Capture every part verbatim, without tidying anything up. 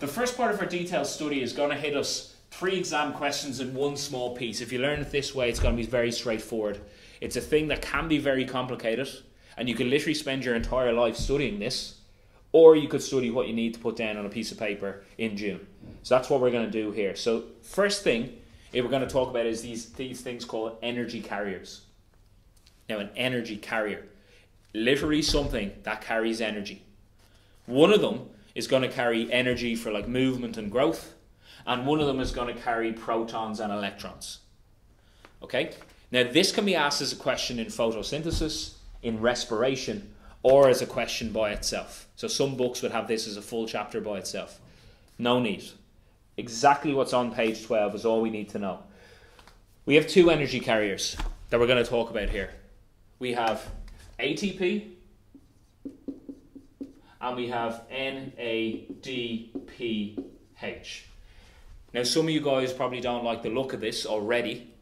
The first part of our detailed study is going to hit us three exam questions in one small piece. If you learn it this way, it's going to be very straightforward. It's a thing that can be very complicated, and you can literally spend your entire life studying this, or you could study what you need to put down on a piece of paper in June. So that's what we're going to do here. So first thing we're going to talk about is these, these things called energy carriers. Now, an energy carrier, literally something that carries energy. One of them is going to carry energy for like movement and growth, and one of them is going to carry protons and electrons. Okay? Now, this can be asked as a question in photosynthesis, in respiration, or as a question by itself. So some books would have this as a full chapter by itself. No need. Exactly what's on page twelve is all we need to know. We have two energy carriers that we're going to talk about here. We have A T P and we have N A D P H. Now, some of you guys probably don't like the look of this already,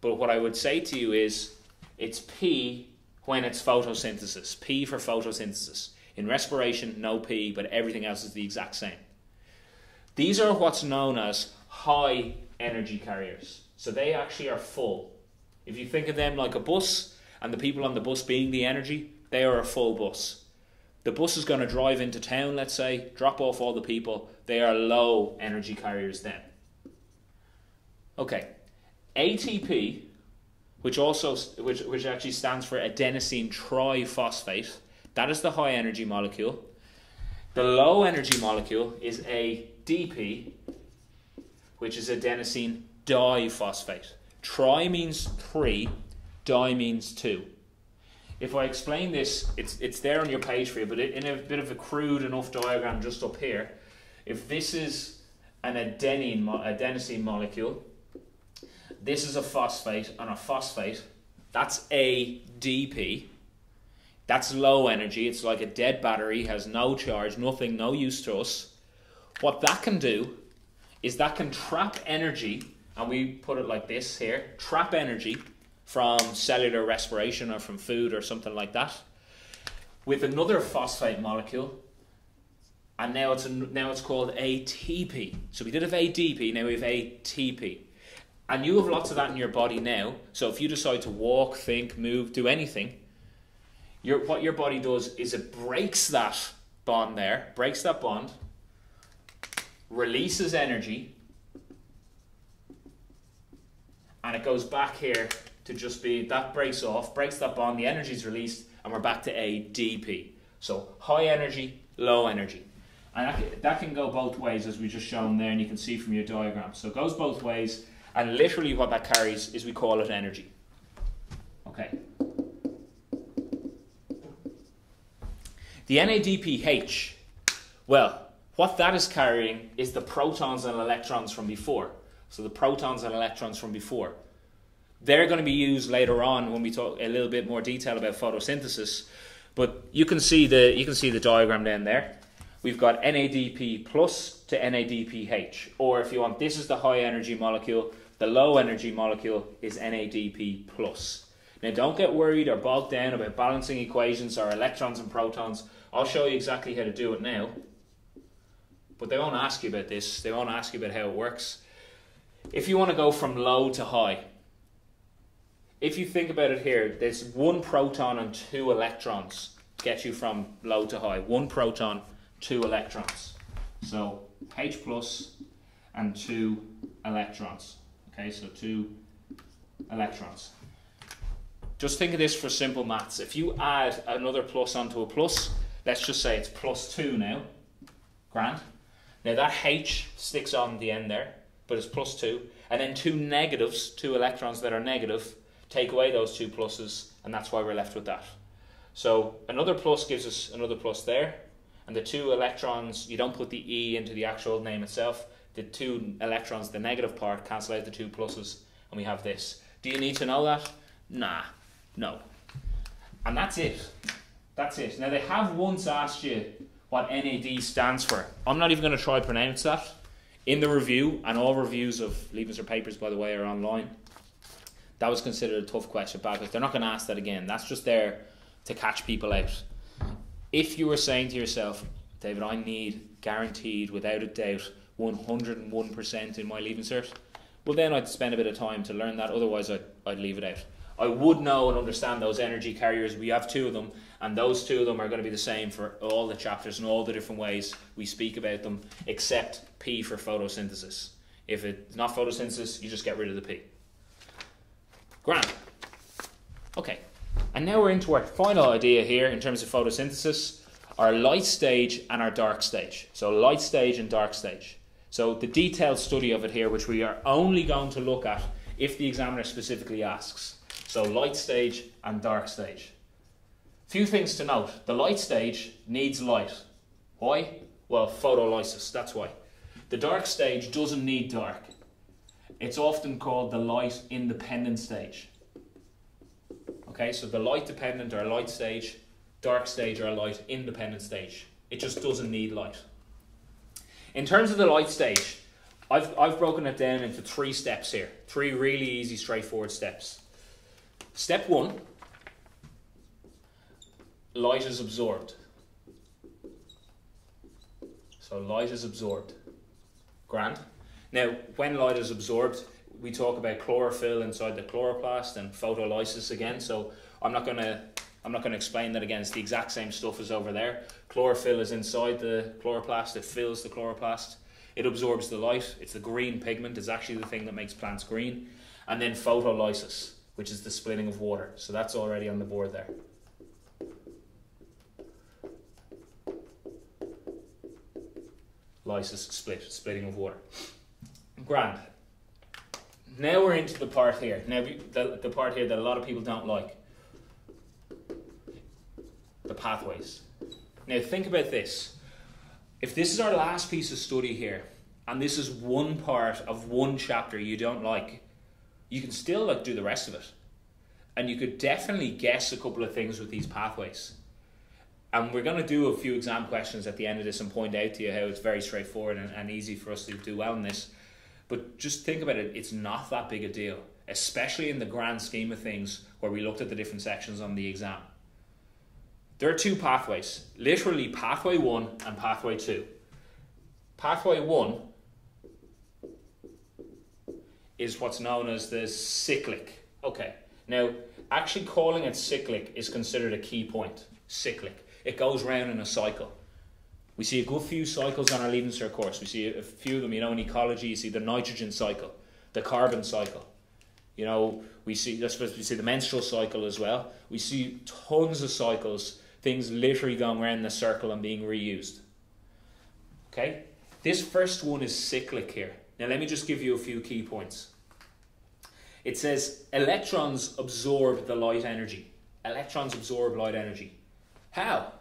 but what I would say to you is it's P when it's photosynthesis. P for photosynthesis. In respiration, no P, but everything else is the exact same. These are what's known as high energy carriers. So they actually are full. If you think of them like a bus, and the people on the bus being the energy, they are a full bus. The bus is going to drive into town, let's say, drop off all the people. They are low energy carriers then. Okay, A T P, which also which which actually stands for adenosine triphosphate, that is the high energy molecule. The low energy molecule is A D P, which is adenosine diphosphate. Tri means three, di means two. If I explain this, it's it's there on your page for you, but in a bit of a crude enough diagram just up here, if this is an adenine adenosine molecule, this is a phosphate, and a phosphate, that's A D P. That's low energy. It's like a dead battery, has no charge, nothing, no use to us. What that can do is that can trap energy, and we put it like this here, trap energy from cellular respiration or from food or something like that, with another phosphate molecule, and now it's, a, now it's called A T P. So we did have A D P, now we have A T P. And you have lots of that in your body now, so if you decide to walk, think, move, do anything, your, what your body does is it breaks that bond there, breaks that bond, releases energy, and it goes back here to just be, that breaks off, breaks that bond, the energy is released, and we're back to A D P. So high energy, low energy. And that can, that can go both ways, as we just shown there, and you can see from your diagram. So it goes both ways. And literally what that carries is we call it energy. Okay. The N A D P H, well, what that is carrying is the protons and electrons from before. So the protons and electrons from before. They're going to be used later on when we talk a little bit more detail about photosynthesis. But you can see the, you can see the diagram down there. We've got N A D P plus to N A D P H. Or if you want, this is the high energy molecule. The low energy molecule is N A D P plus. Now, don't get worried or bogged down about balancing equations or electrons and protons. I'll show you exactly how to do it now. But they won't ask you about this. They won't ask you about how it works. If you want to go from low to high, if you think about it here, there's one proton and two electrons to get you from low to high. One proton, two electrons. So H plus and two electrons. Okay, so two electrons. Just think of this for simple maths. If you add another plus onto a plus, let's just say it's plus two now. Grand. Now that H sticks on the end there, but it's plus two. And then two negatives, two electrons that are negative, take away those two pluses, and that's why we're left with that. So another plus gives us another plus there. And the two electrons, you don't put the E into the actual name itself. The two electrons, the negative part, cancel out the two pluses, and we have this. Do you need to know that? Nah, no. And that's it. That's it. Now, they have once asked you what N A D stands for. I'm not even going to try to pronounce that. In the review, and all reviews of Leaving Cert papers, by the way, are online. That was considered a tough question back. They're not going to ask that again. That's just there to catch people out. If you were saying to yourself, David, I need guaranteed, without a doubt, one hundred and one percent in my Leaving Cert, well then I'd spend a bit of time to learn that, otherwise I'd, I'd leave it out. I would know and understand those energy carriers. We have two of them, and those two of them are going to be the same for all the chapters and all the different ways we speak about them, except P for photosynthesis. If it's not photosynthesis, you just get rid of the P. Grand. Okay, and now we're into our final idea here in terms of photosynthesis, our light stage and our dark stage. So light stage and dark stage. So the detailed study of it here, which we are only going to look at if the examiner specifically asks. So light stage and dark stage. Few things to note. The light stage needs light. Why? Well, photolysis, that's why. The dark stage doesn't need dark. It's often called the light independent stage. Okay, so the light dependent or light stage, dark stage or light independent stage. It just doesn't need light. In terms of the light stage, I've, I've broken it down into three steps here. Three really easy, straightforward steps. Step one, light is absorbed. So light is absorbed. Grand. Now, when light is absorbed, we talk about chlorophyll inside the chloroplast and photolysis again, so I'm not going to I'm not going to explain that again. It's the exact same stuff as over there. Chlorophyll is inside the chloroplast. It fills the chloroplast. It absorbs the light. It's the green pigment. It's actually the thing that makes plants green. And then photolysis, which is the splitting of water. So that's already on the board there. Lysis, split, splitting of water. Grand. Now we're into the part here. Now the, the part here that a lot of people don't like. The pathways. Now think about this. If this is our last piece of study here, and this is one part of one chapter you don't like, you can still like, do the rest of it. And you could definitely guess a couple of things with these pathways. And we're going to do a few exam questions at the end of this and point out to you how it's very straightforward and, and easy for us to do well in this. But just think about it, it's not that big a deal, especially in the grand scheme of things where we looked at the different sections on the exam. There are two pathways, literally pathway one and pathway two. Pathway one is what's known as the cyclic. Okay, now actually calling it cyclic is considered a key point, cyclic. It goes round in a cycle. We see a good few cycles on our Leaving Cert course. We see a few of them, you know, in ecology, you see the nitrogen cycle, the carbon cycle. You know, we see, that's supposed to see the menstrual cycle as well. We see tons of cycles, things literally going around in a circle and being reused. Okay? This first one is cyclic here. Now let me just give you a few key points. It says electrons absorb the light energy. Electrons absorb light energy. How?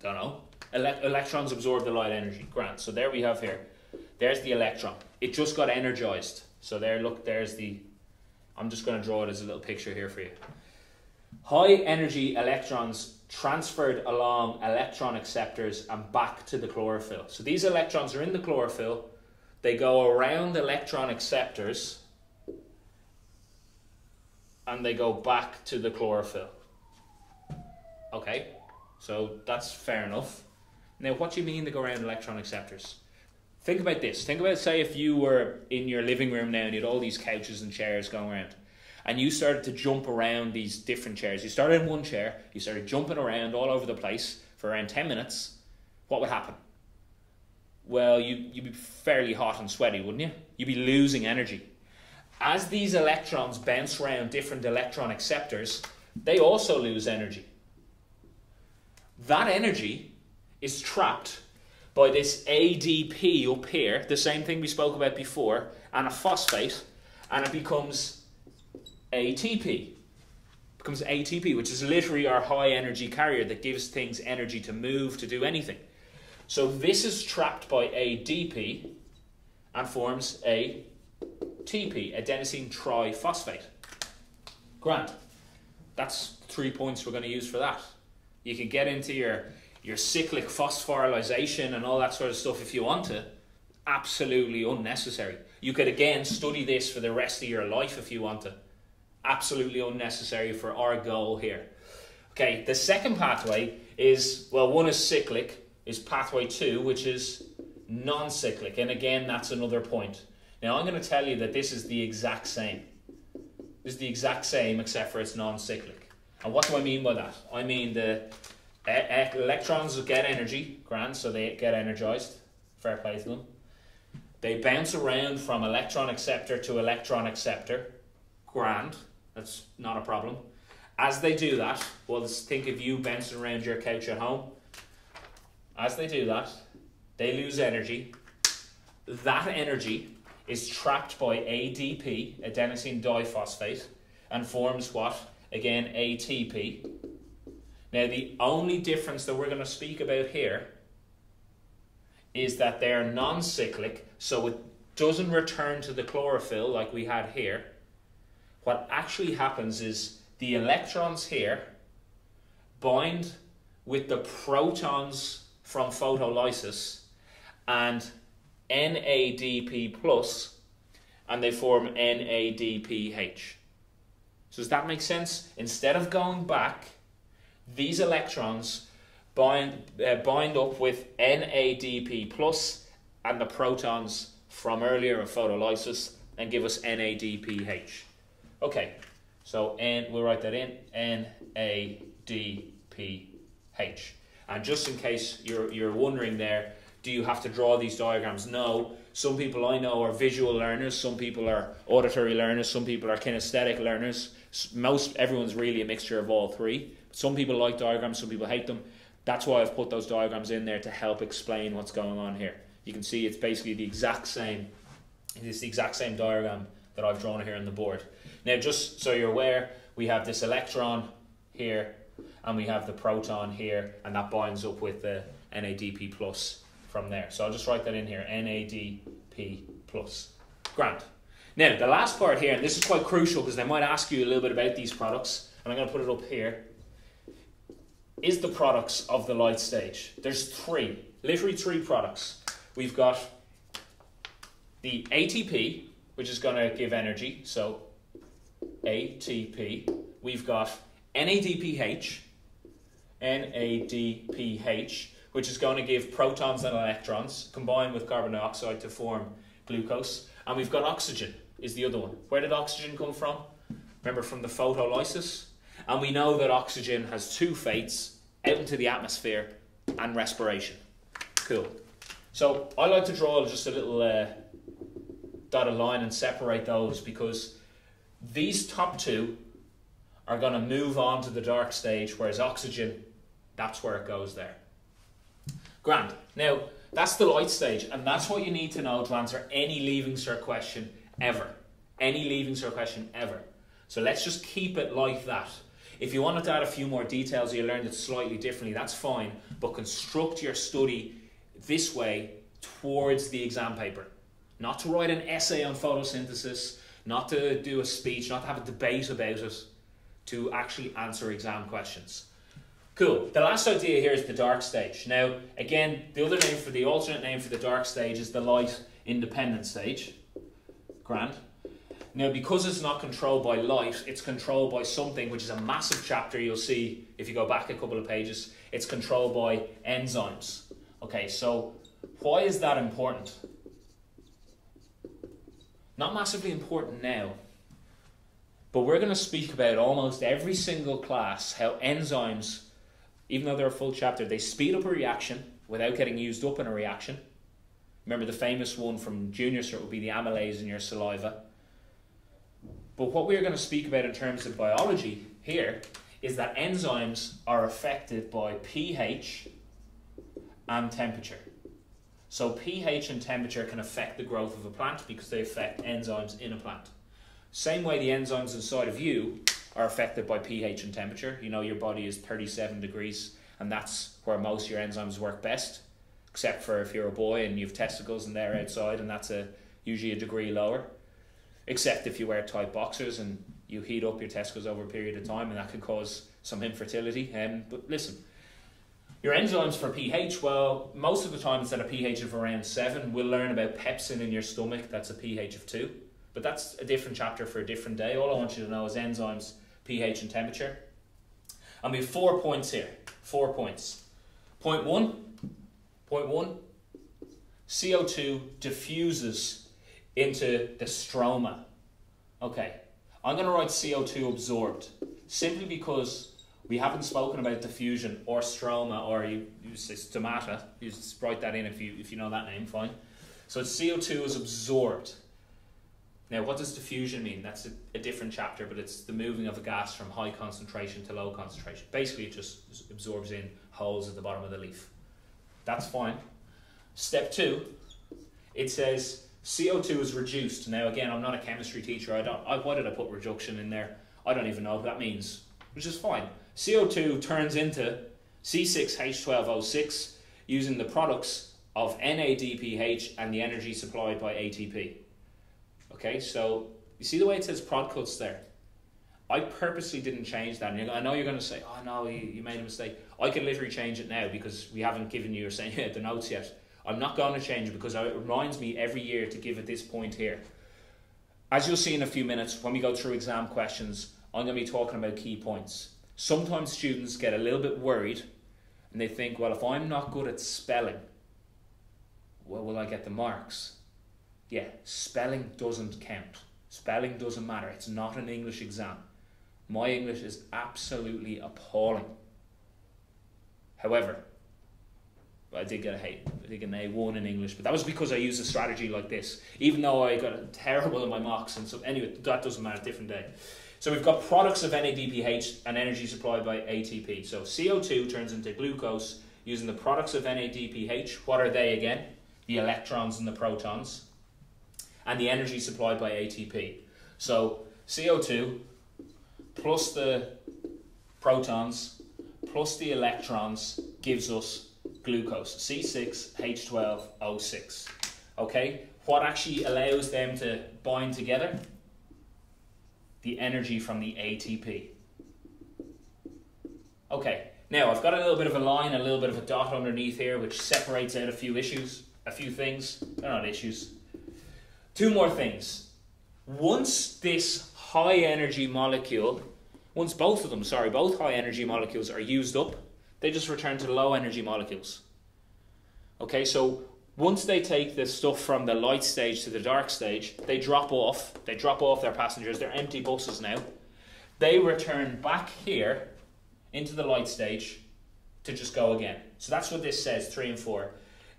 Don't know. Ele- electrons absorb the light energy. Grand. So there we have here. There's the electron. It just got energized. So there, look, there's the... I'm just going to draw it as a little picture here for you. High energy electrons transferred along electron acceptors and back to the chlorophyll. So these electrons are in the chlorophyll. They go around electron acceptors and they go back to the chlorophyll. Okay, so that's fair enough. Now, what do you mean they go around electron acceptors? Think about this. Think about, say, if you were in your living room now and you had all these couches and chairs going around and you started to jump around these different chairs. You started in one chair, you started jumping around all over the place for around ten minutes. What would happen? Well, you, you'd be fairly hot and sweaty, wouldn't you? You'd be losing energy. As these electrons bounce around different electron acceptors, they also lose energy. That energy is trapped by this A D P up here, the same thing we spoke about before, and a phosphate, and it becomes A T P. It becomes A T P, which is literally our high energy carrier that gives things energy to move, to do anything. So this is trapped by A D P and forms A T P, adenosine triphosphate. Grand. That's three points we're going to use for that. You can get into your your cyclic phosphorylation and all that sort of stuff if you want to. Absolutely unnecessary. You could again study this for the rest of your life if you want to. Absolutely unnecessary for our goal here. Okay, the second pathway is, well, one is cyclic, is pathway two, which is non-cyclic. And again, that's another point. Now, I'm going to tell you that this is the exact same. This is the exact same, except for it's non-cyclic. And what do I mean by that? I mean the e e electrons get energy, grand, so they get energized. Fair play to them. They bounce around from electron acceptor to electron acceptor. Grand. That's not a problem. As they do that, well, think of you bouncing around your couch at home. As they do that, they lose energy. That energy is trapped by A D P, adenosine diphosphate, and forms what? Again, A T P. Now, the only difference that we're going to speak about here is that they're non-cyclic, so it doesn't return to the chlorophyll like we had here. What actually happens is the electrons here bind with the protons from photolysis and N A D P plus, and they form N A D P H. So does that make sense? Instead of going back, these electrons bind, uh, bind up with N A D P plus and the protons from earlier of photolysis and give us N A D P H. Okay, so N, we'll write that in, N A D P H. And just in case you're, you're wondering there, do you have to draw these diagrams? No. Some people I know are visual learners. Some people are auditory learners. Some people are kinesthetic learners. Most, everyone's really a mixture of all three. Some people like diagrams. Some people hate them. That's why I've put those diagrams in there to help explain what's going on here. You can see it's basically the exact same. It's the exact same diagram that I've drawn here on the board. Now, just so you're aware, we have this electron here, and we have the proton here, and that binds up with the N A D P plus from there. So I'll just write that in here, N A D P plus. Grand. Now, the last part here, and this is quite crucial because they might ask you a little bit about these products, and I'm going to put it up here, is the products of the light stage. There's three, literally three products. We've got the A T P, which is going to give energy, so A T P. We've got N A D P H, N A D P H, which is going to give protons and electrons combined with carbon dioxide to form glucose. And we've got oxygen is the other one. Where did oxygen come from? Remember, from the photolysis. And we know that oxygen has two fates, out into the atmosphere and respiration. Cool. So I like to draw just a little uh, dotted line and separate those, because these top two are going to move on to the dark stage, whereas oxygen, that's where it goes there. Grand. Now, that's the light stage, and that's what you need to know to answer any Leaving Cert question ever. Any Leaving Cert question ever. So let's just keep it like that. If you wanted to add a few more details, you learned it slightly differently, that's fine, but construct your study this way towards the exam paper. Not to write an essay on photosynthesis, not to do a speech, not to have a debate about it, to actually answer exam questions. Cool. The last idea here is the dark stage. Now, again, the other name for the alternate name for the dark stage is the light independent stage. Grand. Now, because it's not controlled by light, it's controlled by something which is a massive chapter. You'll see if you go back a couple of pages, it's controlled by enzymes. Okay, so why is that important? Not massively important now, but we're going to speak about almost every single class how enzymes, even though they're a full chapter, they speed up a reaction without getting used up in a reaction. Remember the famous one from Junior Cert would be the amylase in your saliva. But what we're going to speak about in terms of biology here is that enzymes are affected by pH and temperature. So pH and temperature can affect the growth of a plant because they affect enzymes in a plant. Same way the enzymes inside of you are affected by pH and temperature. You know your body is thirty-seven degrees, and that's where most of your enzymes work best, except for if you're a boy and you have testicles and they're outside, and that's a usually a degree lower, except if you wear tight boxers and you heat up your testicles over a period of time, and that can cause some infertility. Um, but listen, your enzymes for pH, well, most of the time it's at a pH of around seven. We'll learn about pepsin in your stomach, that's a pH of two. But that's a different chapter for a different day. All I want you to know is enzymes, pH and temperature. And we have four points here. Four points. Point one, Point one, C O two diffuses into the stroma. Okay, I'm going to write C O two absorbed simply because we haven't spoken about diffusion or stroma, or you, you say stomata. You just write that in if you, if you know that name, fine. So C O two is absorbed. Now, what does diffusion mean? That's a, a different chapter, but it's the moving of a gas from high concentration to low concentration. Basically, it just absorbs in holes at the bottom of the leaf. That's fine. Step two, it says C O two is reduced. Now, again, I'm not a chemistry teacher. I don't. I, why did I put reduction in there? I don't even know what that means, which is fine. C O two turns into C six H twelve O six using the products of N A D P H and the energy supplied by A T P. Okay, so you see the way it says prod cuts there? I purposely didn't change that. And you're, I know you're going to say, oh no, you, you made a mistake. I can literally change it now because we haven't given you or saying yeah, the notes yet. I'm not going to change it because it reminds me every year to give at this point here. As you'll see in a few minutes, when we go through exam questions, I'm going to be talking about key points. Sometimes students get a little bit worried and they think, well, if I'm not good at spelling, well, will I get the marks? Yeah, spelling doesn't count. Spelling doesn't matter. It's not an English exam. My English is absolutely appalling. However, I did get a hate. I did get an A one in English, but that was because I used a strategy like this, even though I got terrible in my mocks. And so anyway, that doesn't matter, different day. So we've got products of N A D P H and energy supplied by A T P. So C O two turns into glucose using the products of N A D P H. What are they again? The electrons and the protons. And the energy supplied by A T P. So C O two plus the protons plus the electrons gives us glucose, C six H twelve O six. Okay, what actually allows them to bind together? The energy from the A T P. Okay, now I've got a little bit of a line, a little bit of a dot underneath here, which separates out a few issues, a few things. They're not issues. Two more things. Once this high energy molecule, once both of them, sorry, both high energy molecules are used up, they just return to low energy molecules. Okay, so once they take this stuff from the light stage to the dark stage, they drop off, they drop off their passengers, they're empty buses now. They return back here into the light stage to just go again. So that's what this says, three and four.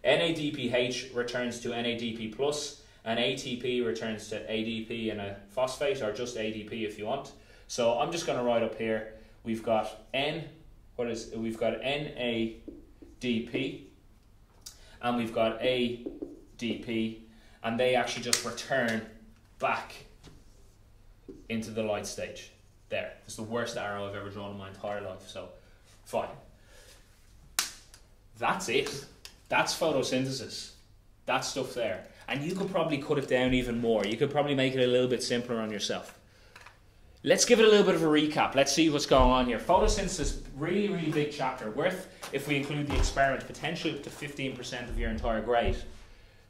N A D P H returns to N A D P plus, and A T P returns to A D P and a phosphate, or just A D P if you want. So I'm just going to write up here, we've got N, what is, we've got N A D P, and we've got A D P, and they actually just return back into the light stage. There, it's the worst arrow I've ever drawn in my entire life, so fine. That's it. That's photosynthesis. That stuff there. And you could probably cut it down even more. You could probably make it a little bit simpler on yourself. Let's give it a little bit of a recap. Let's see what's going on here. Photosynthesis, really, really big chapter. Worth, if we include the experiment, potentially up to fifteen percent of your entire grade.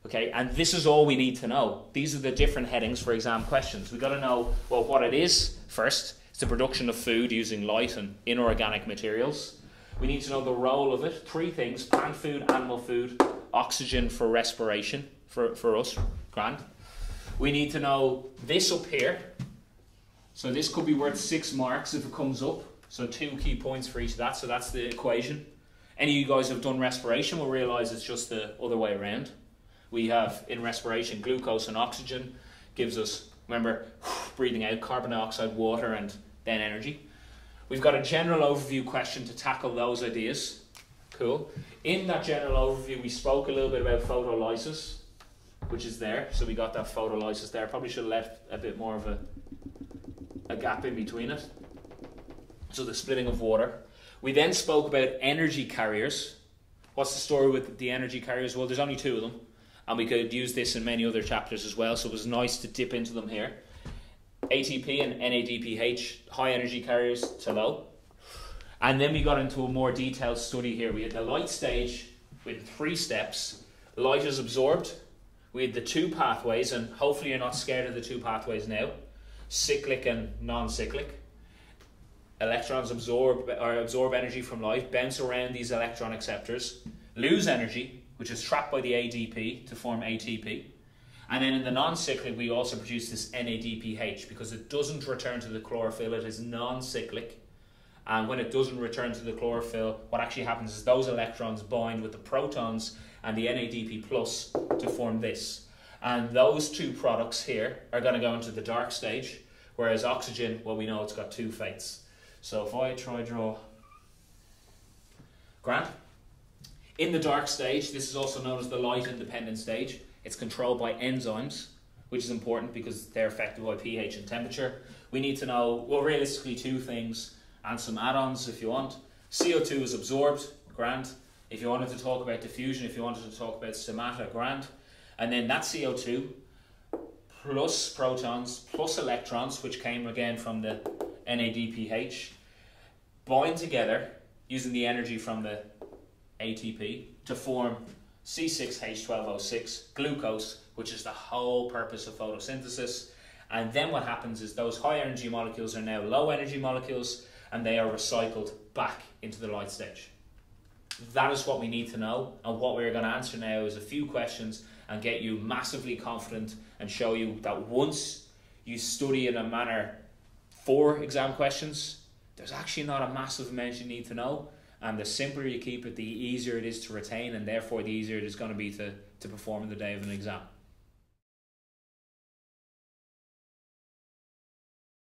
Okay, and this is all we need to know. These are the different headings for exam questions. We've got to know, well, what it is first. It's the production of food using light and inorganic materials. We need to know the role of it. Three things: plant food, animal food, oxygen for respiration. For, for us, grand. We need to know this up here. So this could be worth six marks if it comes up. So two key points for each of that. So that's the equation. Any of you guys who have done respiration will realise it's just the other way around. We have, in respiration, glucose and oxygen gives us, remember, breathing out carbon dioxide, water, and then energy. We've got a general overview question to tackle those ideas. Cool. In that general overview, we spoke a little bit about photolysis, which is there, so we got that photolysis there. Probably should have left a bit more of a, a gap in between it. So the splitting of water. We then spoke about energy carriers. What's the story with the energy carriers? Well, there's only two of them, and we could use this in many other chapters as well, so it was nice to dip into them here. A T P and N A D P H, high energy carriers to low. And then we got into a more detailed study here. We had the light stage with three steps. Light is absorbed. We had the two pathways, and hopefully you're not scared of the two pathways now. Cyclic and non-cyclic. Electrons absorb or absorb energy from light, bounce around these electron acceptors, lose energy, which is trapped by the A D P to form A T P. And then in the non-cyclic, we also produce this N A D P H because it doesn't return to the chlorophyll, it is non-cyclic. And when it doesn't return to the chlorophyll, what actually happens is those electrons bind with the protons and the N A D P plus to form this. And those two products here are going to go into the dark stage, whereas oxygen, well, we know it's got two fates. So if I try draw Grant, in the dark stage, this is also known as the light-independent stage. It's controlled by enzymes, which is important because they're affected by pH and temperature. We need to know, well, realistically two things and some add-ons if you want. C O two is absorbed, grand. If you wanted to talk about diffusion, if you wanted to talk about stomata, grand. And then that C O two plus protons plus electrons, which came again from the N A D P H, bind together using the energy from the A T P to form C six H twelve O six, glucose, which is the whole purpose of photosynthesis. And then what happens is those high energy molecules are now low energy molecules, and they are recycled back into the light stage. That is what we need to know, and what we're going to answer now is a few questions and get you massively confident and show you that once you study in a manner for exam questions, there's actually not a massive amount you need to know. And the simpler you keep it, the easier it is to retain, and therefore the easier it is going to be to, to perform in the day of an exam.